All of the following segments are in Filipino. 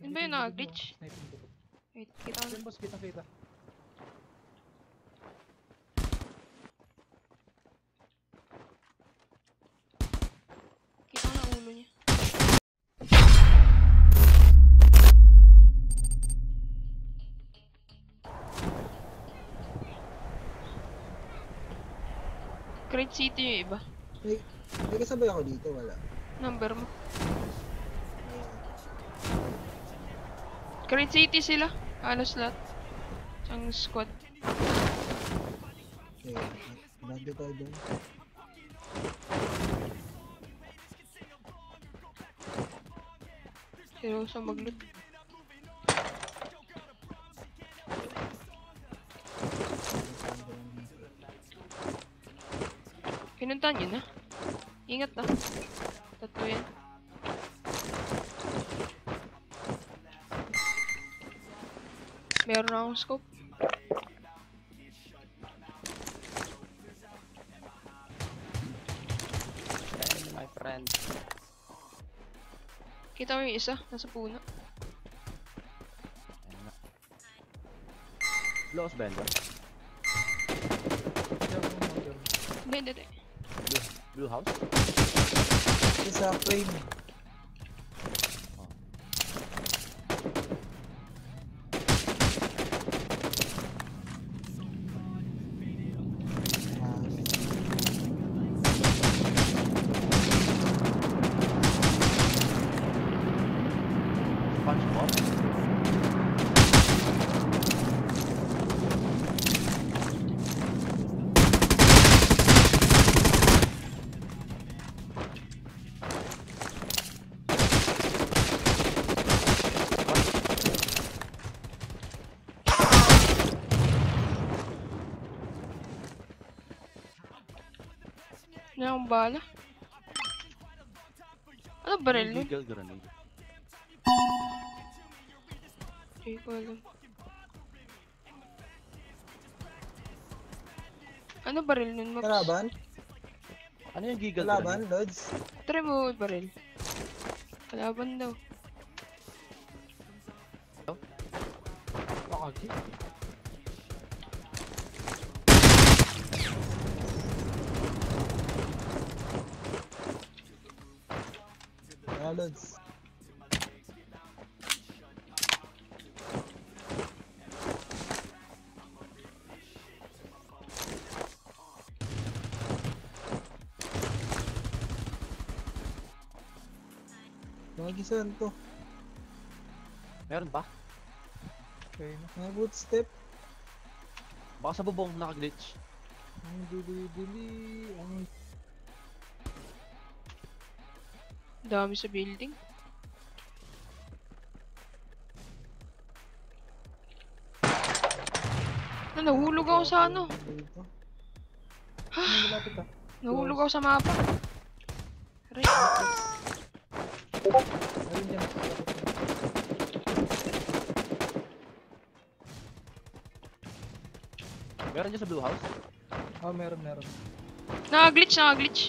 Yun ba yung naka-glitch? Wait, kita ko. Yun boss, kita. Kita ko na ulo niya. Great City yung iba. Wait, hindi kasabay ako dito, wala. Number mo. Great City sila. Alas lahat. Ang squad. Okay. Bando tayo doon. Seryoso mag-loot. Pinuntaan yun ha. Ingat na. Tatlo yan. Meron akong scope. My friend. Kita mo yung isa, nasa puno. Lost band ba? Hindi. Blue house? Isa frame. Ang bala. Ano baril nun? Hindi ko alam. Ano baril nun, Max? Kalaban? Ano yung giggle grenade? Kalaban, Lods? Try mo baril. Kalaban daw. Bakit? Lods. Magisan to. Meron ba? Okay, may footstep. Baka sa bubong naka-glitch. Ang dili-dili. Ang dami sa building. Nahulog ako sa ano. Nahulog ako sa mapa. Right. Meron dyan sa blue house? Oh, meron. Naka-glitch.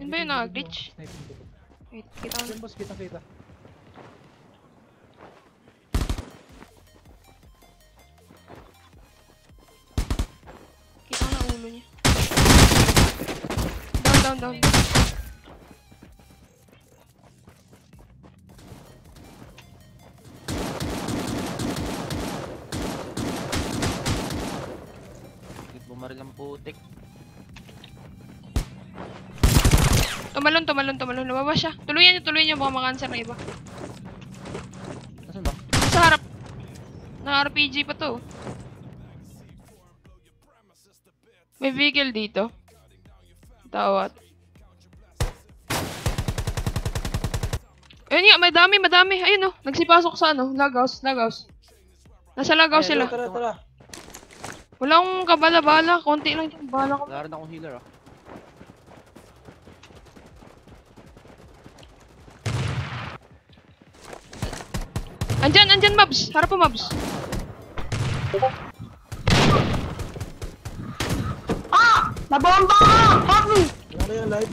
Yun ba yung naka-glitch? Wait, kita ko. Yun boss, kita. Kita ko na ulo niya. Down. Bumaril ang putik. Tumalon. Lumabas siya. Tuluyan niya. Baka makancer na iba. Nasaan ba? Sa harap. Naka-RPG pa to. May vehicle dito. Tawat. Ayun nga, may dami, madami. Ayun o, nagsipasok sa ano, lagaws. Nasa lagaw sila. Tara. Wala akong kabala-bala, konti lang yung bala ko. Laran akong healer ah. Andyan, Mabs! Harap po, Mabs! Ah! Nabomba ka! Fuck me! Ano yung light?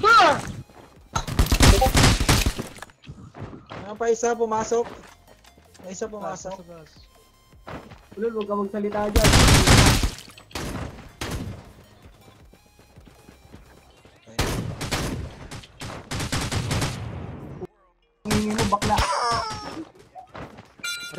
Pa isa, pumasok. May isa pumasok. Ulol, huwag ka magsalita dyan. Tumingin mo, bakla.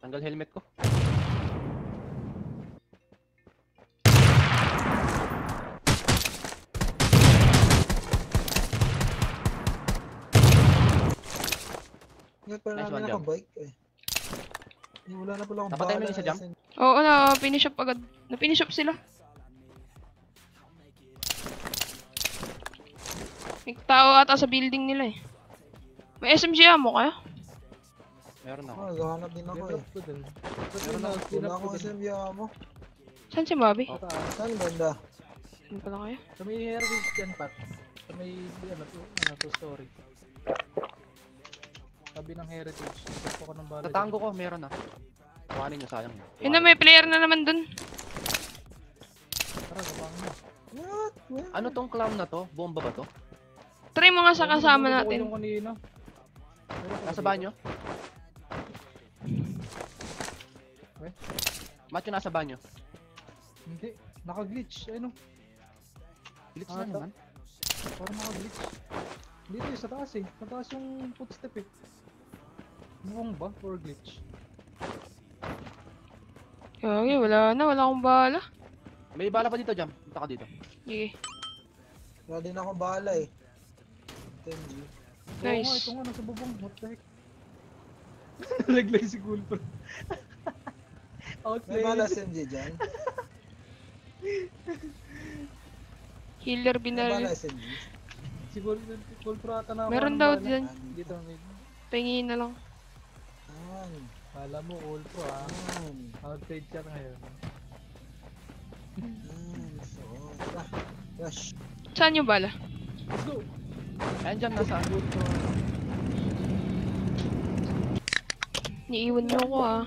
Tanggal helmet ko. Ngayon pala namin nakabike eh. Wala na pala akong bala. Napatay mo yung isa jam? Oo, na-finish up agad. Na-finish up sila. May tao ata sa building nila eh. May SMG mo kaya? Meron ako. Naghahanap din ako eh. Meron ako. Wala akong SMG mo. Saan si Bobby? Saan banda? Saan pala kaya? Sa may heritage dyan pat. Sa may ano to story. Sabi ng heritage. Sapo ko ng bala dyan. Tatanggo ko, meron ah. Kuhanin nyo, sayang nyo. Yun na, may player na naman dun. Tara, kapang nyo. What? Ano tong clown na to? Bomba ba to? Try mo nga sa kasama natin. Nasa banyo? Okay. Ba't yung nasa banyo? Hindi, naka-glitch, ayun o. Glitch na naman? Parang naka-glitch. Dito yung sa taas eh, mataas yung footstep eh. Mukhang ba? Or glitch? Okay, wala akong bala. May bala pa dito, Jam. Punta ka dito. Okay. Wala din akong bala eh. Nice. Oo nga, ito nga, nasa bubong. What the heck? Nalaglay si Cool Pro. Outplay. May bala SMG dyan. Healer binaril. May bala SMG. Si Cool Pro ata na. Meron daw dyan. Dito ang ngayon. Pingin na lang. Kala mo Cool Pro ah. Outplay siya ngayon. So, tara. Rush. Saan yung bala? Let's go. Ayan dyan, nasa Cool Pro. Niiwan niyo ko ah.